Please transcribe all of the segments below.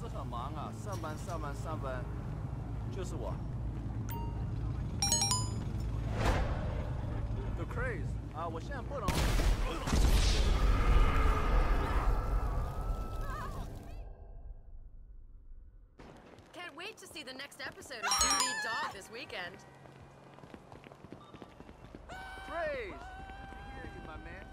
是很忙啊，上班，就是我。The craze 啊，我现在不能。 To see the next episode of Duty Dog this weekend. Praise! I hear you, my man.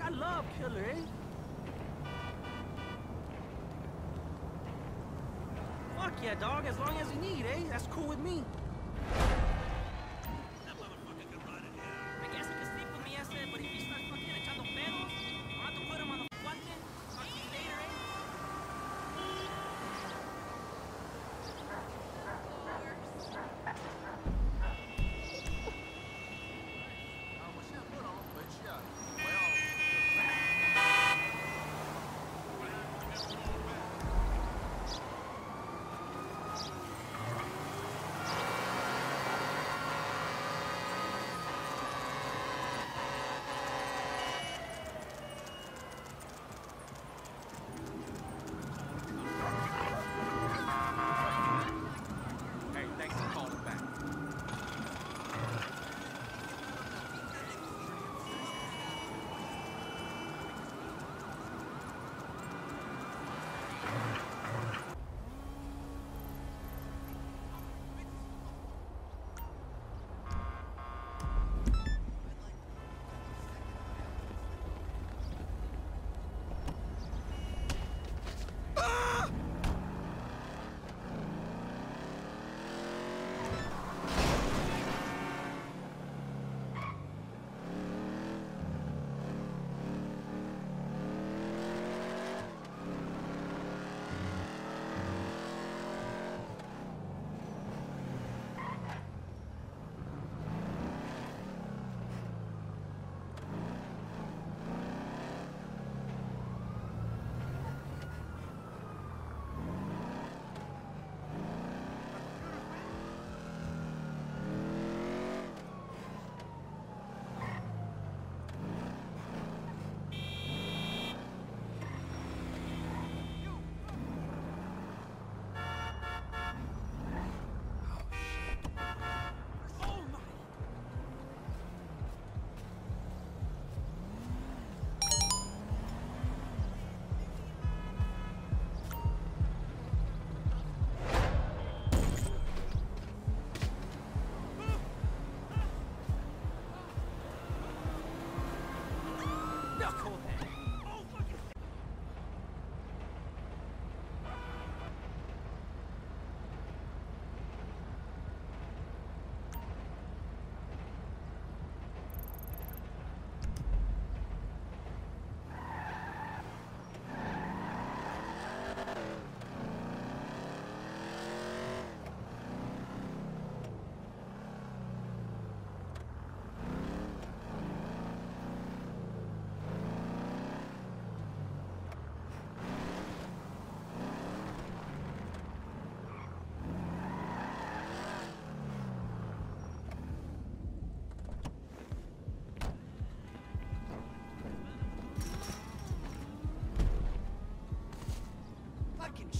I love killer, eh? Fuck yeah, dog, as long as you need, eh? That's cool with me. That motherfucker can run it. I guess he can sleep with me yesterday, but if he starts fucking echando pedos, I'll have to put him on the fucking later, eh? Oh, what's that put on? But yeah.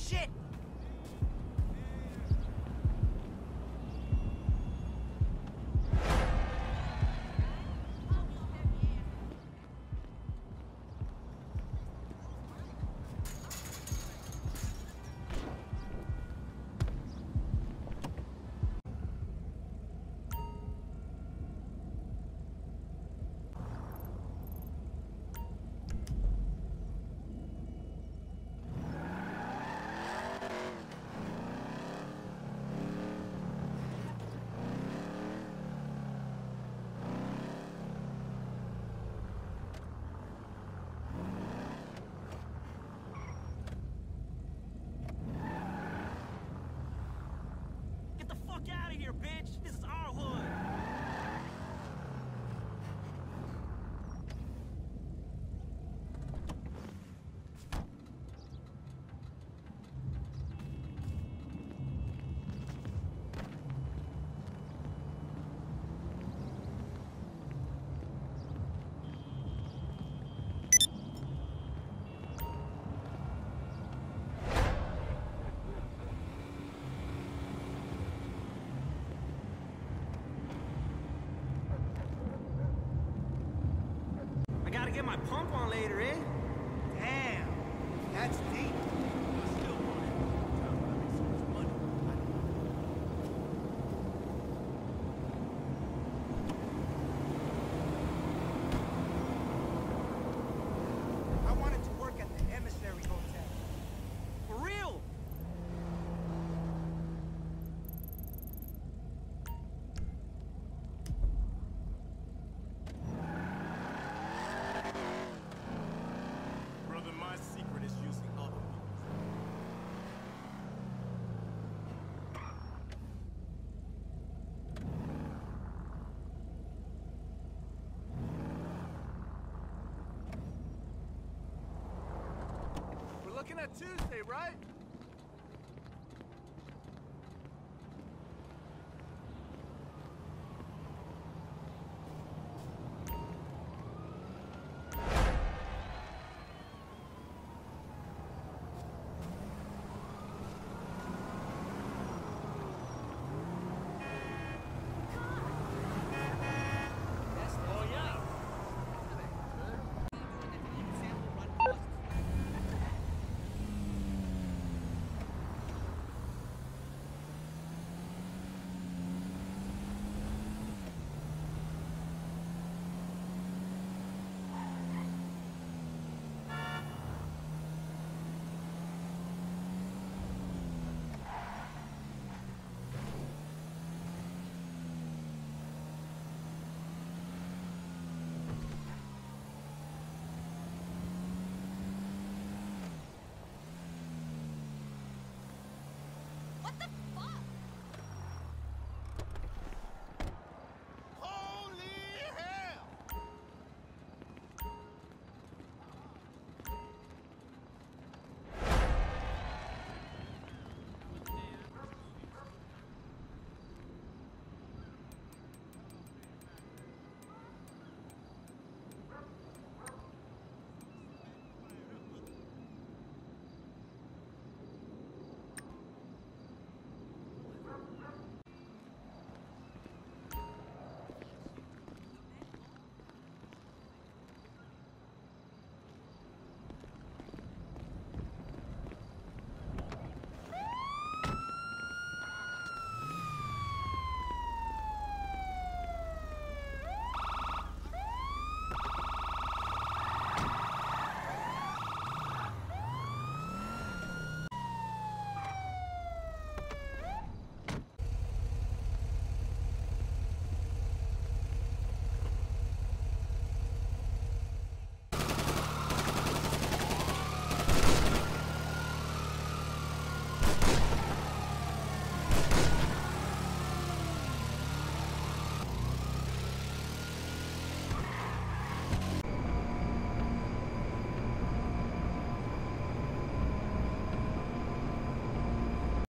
shit. Bitch, this is our hood. Get my pump on later, eh? Damn, that's deep. I wanted to work at the Emissary Hotel. For real? Looking at Tuesday, right?